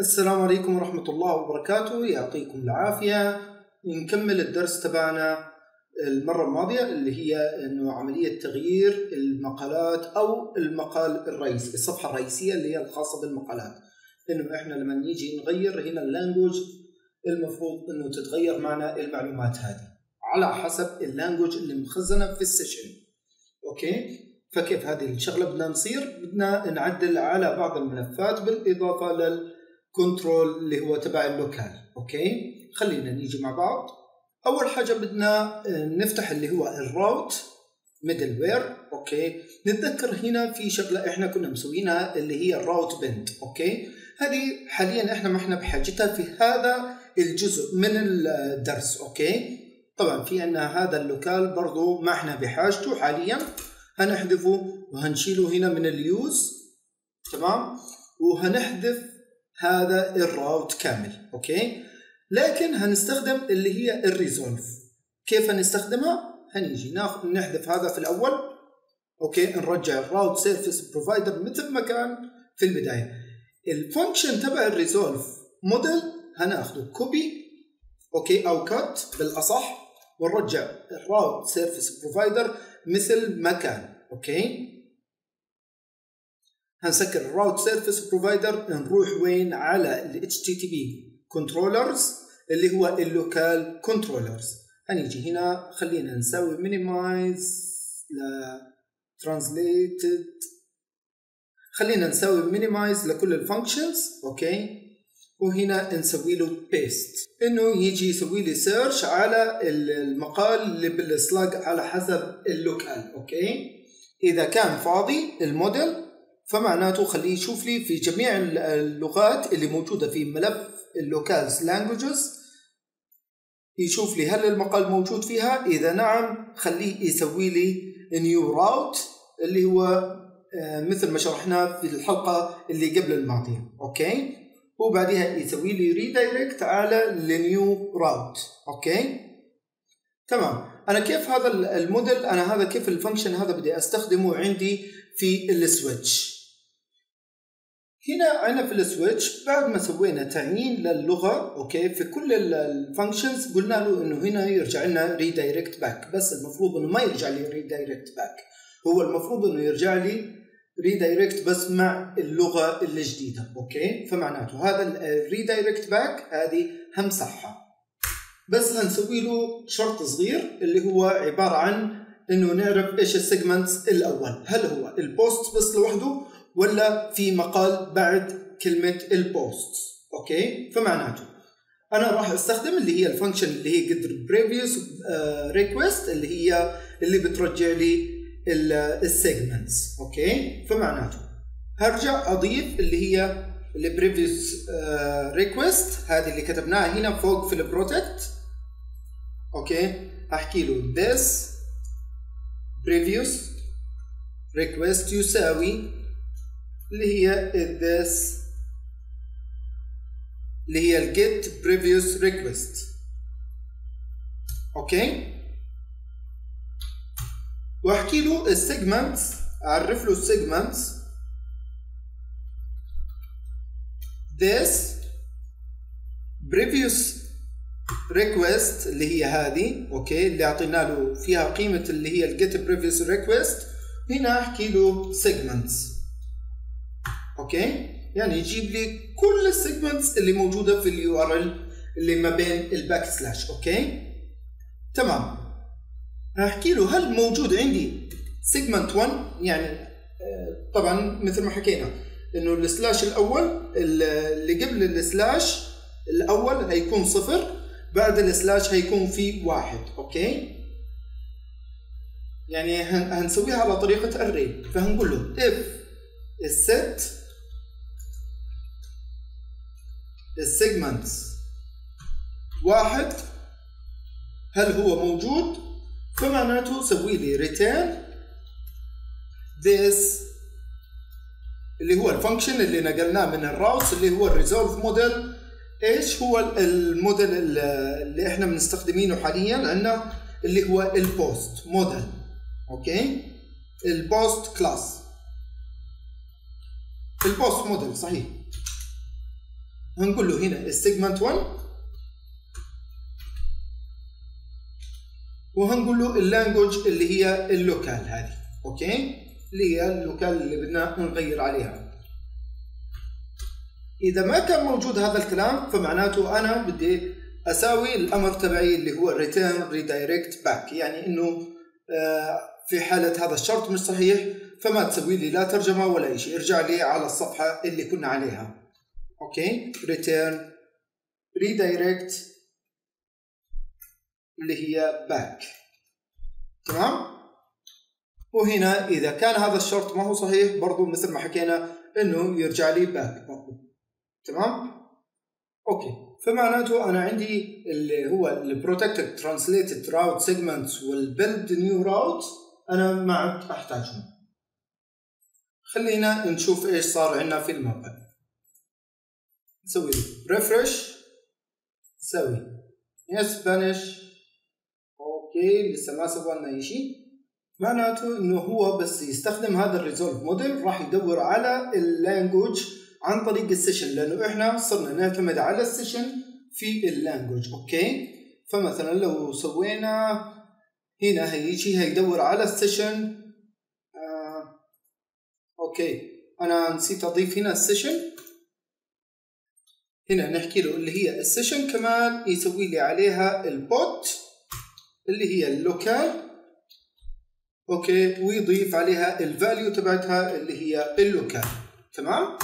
السلام عليكم ورحمة الله وبركاته، يعطيكم العافية. نكمل الدرس تبعنا المرة الماضية اللي هي انه عملية تغيير المقالات او المقال الرئيسي، الصفحة الرئيسية اللي هي الخاصة بالمقالات. انه احنا لما نيجي نغير هنا اللانجوج المفروض انه تتغير معنا المعلومات هذه على حسب اللانجوج اللي مخزنة في السيشن. اوكي، فكيف هذه الشغلة بدنا نصير؟ بدنا نعدل على بعض الملفات بالاضافة للكنترول اللي هو تبع اللوكال. اوكي، خلينا نيجي مع بعض. اول حاجة بدنا نفتح اللي هو الراوت ميدل وير. اوكي، نتذكر هنا في شغلة احنا كنا مسوينها اللي هي الراوت بنت. اوكي، هذه حاليا احنا ما احنا بحاجتها في هذا الجزء من الدرس. اوكي، طبعا في ان هذا اللوكال برضو ما احنا بحاجته حاليا، هنحذفه وهنشيله هنا من اليوز. تمام، وهنحذف هذا الراوت كامل. اوكي، لكن هنستخدم اللي هي الريزولف. كيف هنستخدمها؟ هنيجي نحذف هذا في الاول. اوكي، نرجع الراوت سيرفيس بروفايدر مثل ما كان في البدايه. الفانكشن تبع الريزولف موديل هناخده كوبي، اوكي، او كات بالاصح، ونرجع الراوت سيرفيس بروفايدر مثل ما كان. اوكي، هنسكر الراوت سيرفيس بروفايدر، نروح وين؟ على ال HTTP كنترولرز اللي هو اللوكال كنترولرز. هنيجي هنا، خلينا نسوي مينيمايز لترانسليتد، خلينا نسوي مينيمايز لكل الفانكشنز. اوكي، وهنا نسوي له بيست انه يجي يسوي لي سيرش على المقال اللي بالسلاج على حسب اللوكال. اوكي، اذا كان فاضي الموديل فمعناته خليه يشوف لي في جميع اللغات اللي موجوده في ملف اللوكالز لانجوجز، يشوف لي هل المقال موجود فيها. اذا نعم خليه يسوي لي نيو راوت اللي هو مثل ما شرحناه في الحلقه اللي قبل الماضيه. اوكي، وبعدها يسوي لي ريدايركت على النيو راوت. اوكي، تمام. انا كيف هذا الموديل، انا هذا كيف الفانكشن هذا بدي استخدمه عندي في السويتش. هنا عنا في السويتش بعد ما سوينا تعيين للغه، اوكي، في كل الفانكشنز قلنا له انه هنا يرجع لنا ريدايركت باك، بس المفروض انه ما يرجع لي ريدايركت باك، هو المفروض انه يرجع لي ريدايركت بس مع اللغه الجديده. اوكي، فمعناته هذا الريدايركت باك هذه همسحها، بس هنسوي له شرط صغير اللي هو عباره عن انه نعرف ايش السيجمنتس الاول، هل هو البوست بس لوحده ولا في مقال بعد كلمه البوست. اوكي، فمعناته انا راح استخدم اللي هي الفانكشن اللي هي قدر بريفيوس ريكويست اللي هي اللي بترجع لي السيجمنتس. اوكي، فمعناته هرجع اضيف اللي هي البريفيوس ريكويست هذه اللي كتبناها هنا فوق في البروتكت. اوكي، هحكي له this previous request يساوي اللي هي this اللي هي ال get previous request. اوكي، واحكي له السيجمنتس، اعرف له السيجمنتس this previous request اللي هي هذه. اوكي، اللي اعطينا له فيها قيمه اللي هي الجيت previous request، هنا احكي له segments. اوكي، يعني يجيب لي كل السيجمنتس اللي موجوده في اليو ار ال اللي ما بين الباك سلاش. اوكي، تمام. هحكي له هل موجود عندي segment 1، يعني طبعا مثل ما حكينا انه السلاش الاول اللي قبل السلاش الاول هيكون صفر، بعد السلاش هيكون في واحد. اوكي، يعني هنسويها على طريقه الري، فهنقول له if set segments واحد هل هو موجود، فمعناته سوي لي return this اللي هو الفانكشن اللي نقلناه من الراوتس اللي هو الريزولف موديل. ايش هو الموديل اللي احنا بنستخدمينه حاليا؟ عندنا اللي هو البوست موديل. اوكي، البوست كلاس، البوست موديل صحيح. هنقول له هنا السيجمنت 1 وهنقول له اللانجوج اللي هي اللوكال هذه، اوكي، اللي هي اللوكال اللي بدنا نغير عليها. اذا ما كان موجود هذا الكلام فمعناته انا بدي اساوي الامر تبعي اللي هو ريتيرن ريدايركت باك، يعني انه في حاله هذا الشرط مش صحيح فما تسوي لي لا ترجمه ولا شيء، ارجع لي على الصفحه اللي كنا عليها. اوكي، ريتيرن ريدايركت اللي هي باك، تمام. وهنا اذا كان هذا الشرط ما هو صحيح برضو مثل ما حكينا انه يرجع لي باك برضو، تمام. اوكي، فمعناته انا عندي اللي هو البروتكتد ترانسليتد راوت سيجمنتس والبيلد نيو راوت انا ما عاد احتاجهم. خلينا نشوف ايش صار عندنا في المابا. نسوي ريفرش، نسوي يس بانش، اوكي لسه ما سوى لنا اي شيء. معناته انه هو بس يستخدم هذا الريزولف موديل راح يدور على اللانجوج عن طريق السيشن، لانه احنا صرنا نعتمد على السيشن في اللانجوج. اوكي، فمثلا لو سوينا هنا هيجي هيدور على السيشن. اوكي، انا نسيت اضيف هنا السيشن، هنا نحكي له اللي هي السيشن كمان يسوي لي عليها البوت اللي هي اللوكال، اوكي، ويضيف عليها الفاليو تبعتها اللي هي اللوكال، تمام.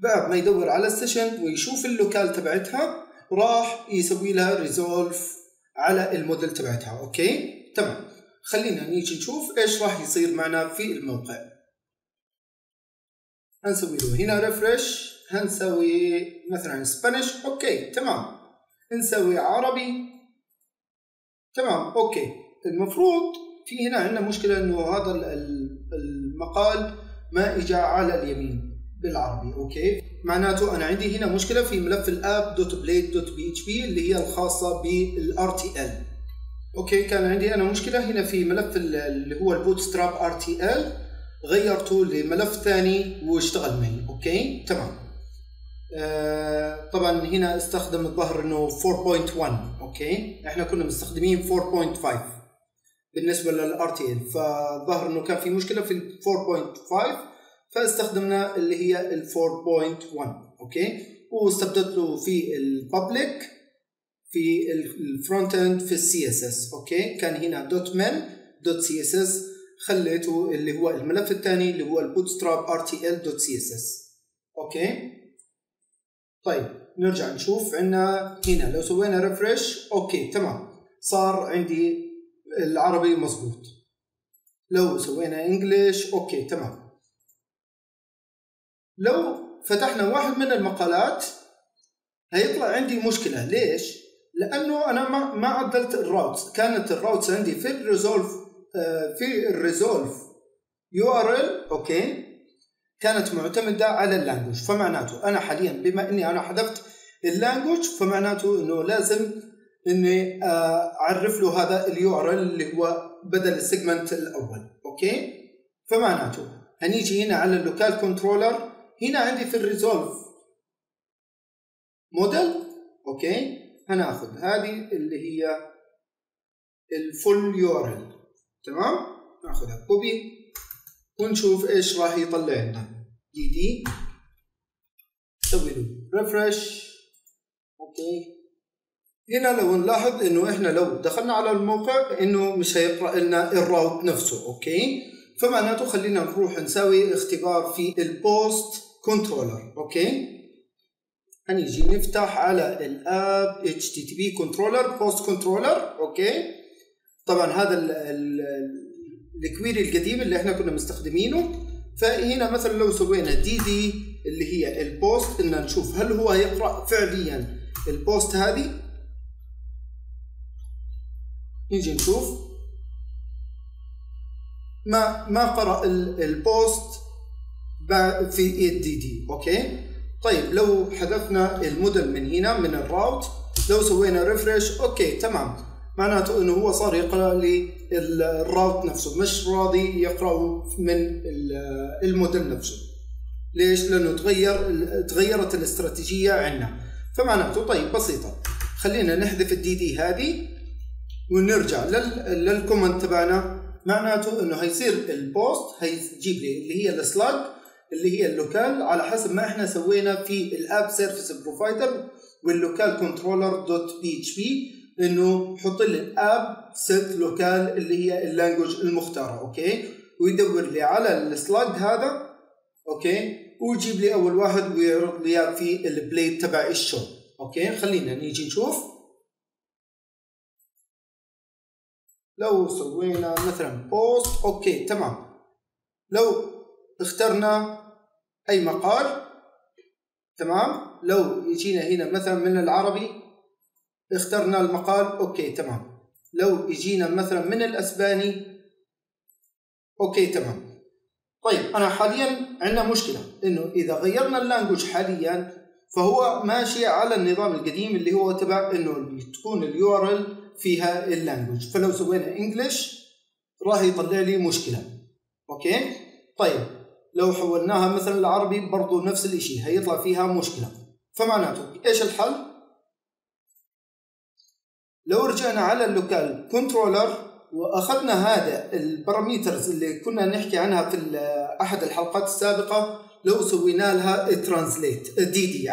بعد ما يدور على السيشن ويشوف اللوكال تبعتها راح يسوي لها ريزولف على الموديل تبعتها، اوكي، تمام. خلينا نيجي نشوف ايش راح يصير معنا في الموقع. هنسوي له هنا ريفرش، هنسوي مثلا سبانيش، اوكي تمام، نسوي عربي، تمام، اوكي. المفروض في هنا عندنا مشكلة انه هذا المقال ما اجى على اليمين بالعربي، اوكي، معناته انا عندي هنا مشكله في ملف الاب دوت بليد دوت بي اتش بي اللي هي الخاصه بالار تي ال. اوكي، كان عندي انا مشكله هنا في ملف اللي هو البوت ستراب ار تي ال، غيرته لملف ثاني واشتغل معي، اوكي تمام. طبعا هنا استخدم الظهر انه 4.1، اوكي احنا كنا مستخدمين 4.5 بالنسبه للار تي ال، فظهر انه كان في مشكله في 4.5 فاستخدمنا اللي هي ال 4.1، اوكي، واستبدلت له في الببليك في الفرونت اند في السي اس اس، اوكي، كان هنا .min.css خليته اللي هو الملف الثاني اللي هو البوتستراب rtl.css، اوكي. طيب نرجع نشوف عندنا هنا لو سوينا ريفرش، اوكي تمام، صار عندي العربي مظبوط. لو سوينا انجلش، اوكي تمام. لو فتحنا واحد من المقالات هيطلع عندي مشكلة، ليش؟ لأنه أنا ما عدلت الراوتس، كانت الراوتس عندي في الريزولف URL، أوكي، كانت معتمدة على اللانجوج، فمعناته أنا حاليا بما إني أنا حذفت اللانجوج فمعناته إنه لازم إني أعرف له هذا اليو ار ال اللي هو بدل السيجمنت الأول، أوكي؟ فمعناته هنيجي هنا على اللوكال كنترولر، هنا عندي في الريزولف موديل، اوكي، هناخذ هذه اللي هي الفول يو ار ال، تمام، ناخذها كوبي ونشوف ايش راح يطلع لنا. دي دي نسوي له ريفرش، اوكي. هنا لو نلاحظ انه احنا لو دخلنا على الموقع انه مش هيقرا لنا الراوت نفسه، اوكي، فمعناته خلينا نروح نسوي اختبار في البوست كنترولر، اوكي. هنيجي نفتح على الاب اتش تي تي بي كنترولر بوست كنترولر، اوكي. طبعا هذا الكويري القديم اللي احنا كنا مستخدمينه، فهنا مثلا لو سوينا دي دي اللي هي البوست ان نشوف هل هو يقرا فعليا البوست هذه. نيجي نشوف ما قرأ البوست في الدي دي، اوكي. طيب لو حذفنا الموديل من هنا من الراوت، لو سوينا ريفرش، اوكي تمام، معناته انه هو صار يقرأ لي الراوت نفسه، مش راضي يقرأه من الموديل نفسه. ليش؟ لانه تغيرت الاستراتيجية عندنا، فمعناته طيب بسيطة، خلينا نحذف الدي دي هذه ونرجع للكومنت تبعنا. معناته انه هيصير البوست هيجيب لي اللي هي السلاج اللي هي اللوكال على حسب ما احنا سوينا في الاب سيرفيس بروفايدر واللوكال كنترولر دوت بي اتش بي، انه حط لي الاب سيت لوكال اللي هي اللانجوج المختاره، اوكي، ويدور لي على السلاج هذا، اوكي، ويجيب لي اول واحد ويعرض لي في البلاي تبع الشو. اوكي خلينا نيجي نشوف لو سوينا مثلا بوست. اوكي تمام، لو اخترنا اي مقال، تمام، لو يجينا هنا مثلا من العربي اخترنا المقال، اوكي تمام، لو يجينا مثلا من الاسباني، اوكي تمام. طيب انا حاليا عندنا مشكله انه اذا غيرنا اللانجوج حاليا فهو ماشي على النظام القديم اللي هو تبع انه تكون اليو ار ال فيها اللانجوج، فلو سوينا انجلش راح يطلع لي مشكله. اوكي طيب لو حولناها مثلا العربي برضو نفس الشيء هيطلع فيها مشكله. فمعناته ايش الحل؟ لو رجعنا على اللوكال كنترولر واخذنا هذا الباراميترز اللي كنا نحكي عنها في احد الحلقات السابقه، لو سوينا لها ترانسليت دي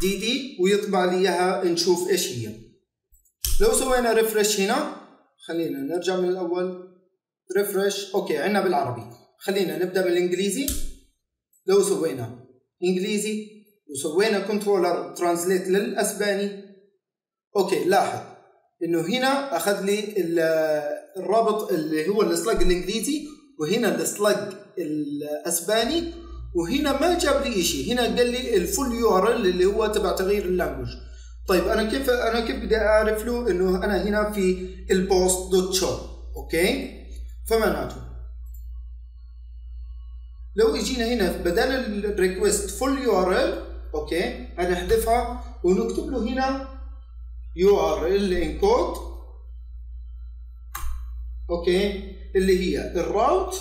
دي ويطبع لي اياها نشوف ايش هي. لو سوينا ريفرش هنا، خلينا نرجع من الاول، ريفرش، اوكي عندنا بالعربي. خلينا نبدا بالانجليزي، لو سوينا انجليزي وسوينا كنترولر ترانسليت للاسباني، اوكي لاحظ انه هنا اخذ لي الرابط اللي هو السلاج الانجليزي، وهنا السلاج الاسباني، وهنا ما جاب لي شيء، هنا قال لي الفول يو ار ال اللي هو تبع تغيير اللانجوج. طيب انا كيف بدي اعرف له انه انا هنا في البوست دوت شو؟ اوكي فمعناته لو اجينا هنا بدل الريكوست فول يو ار ال، اوكي هنحذفها ونكتب له هنا يو ار ال ان كود، اوكي اللي هي الراوت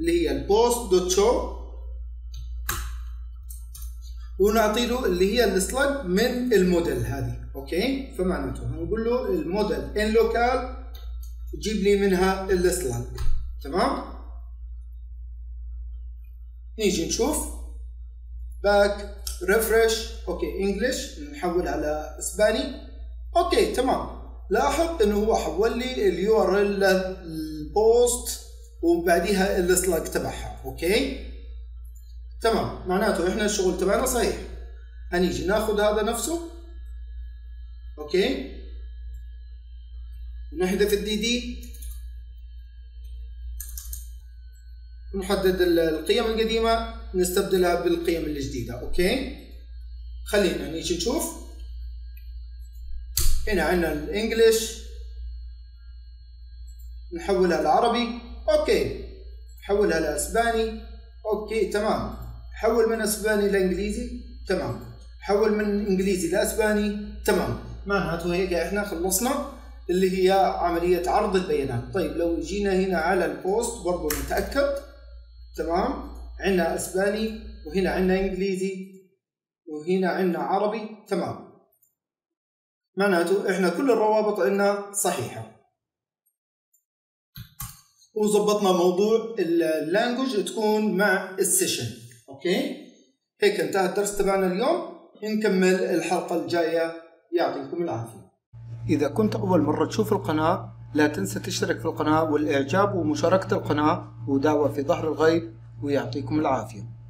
اللي هي البوست دوت شو، ونعطي له اللي هي السلاج من الموديل هذه، اوكي؟ فمعناته هنقول له الموديل ان لوكال جيب لي منها السلاج، تمام؟ نيجي نشوف باك ريفرش، اوكي انجلش نحول على اسباني، اوكي تمام. لاحظ انه هو حول لي اليو ار ال البوست وبعديها السلاج تبعها، اوكي؟ تمام معناته احنا الشغل تبعنا صحيح. هنيجي ناخذ هذا نفسه، اوكي، نحذف الدي دي ونحدد القيم القديمه نستبدلها بالقيم الجديده، اوكي. خلينا نيجي نشوف هنا عندنا الانجليش نحولها للعربي، اوكي، نحولها لاسباني، اوكي تمام، حول من اسباني لانجليزي، تمام، حول من انجليزي لاسباني، تمام. معناته هيك احنا خلصنا اللي هي عملية عرض البيانات. طيب لو جينا هنا على البوست برضو نتأكد، تمام، عندنا اسباني وهنا عندنا انجليزي وهنا عندنا عربي، تمام، معناته احنا كل الروابط عندنا صحيحة. وظبطنا موضوع اللانجوج تكون مع السيشن، اوكي؟ هيك انتهى الدرس تبعنا اليوم، نكمل الحلقة الجاية، يعطيكم العافية. إذا كنت أول مرة تشوف القناة لا تنسى تشترك في القناة والإعجاب ومشاركة القناة ودعوة في ظهر الغيب، ويعطيكم العافية.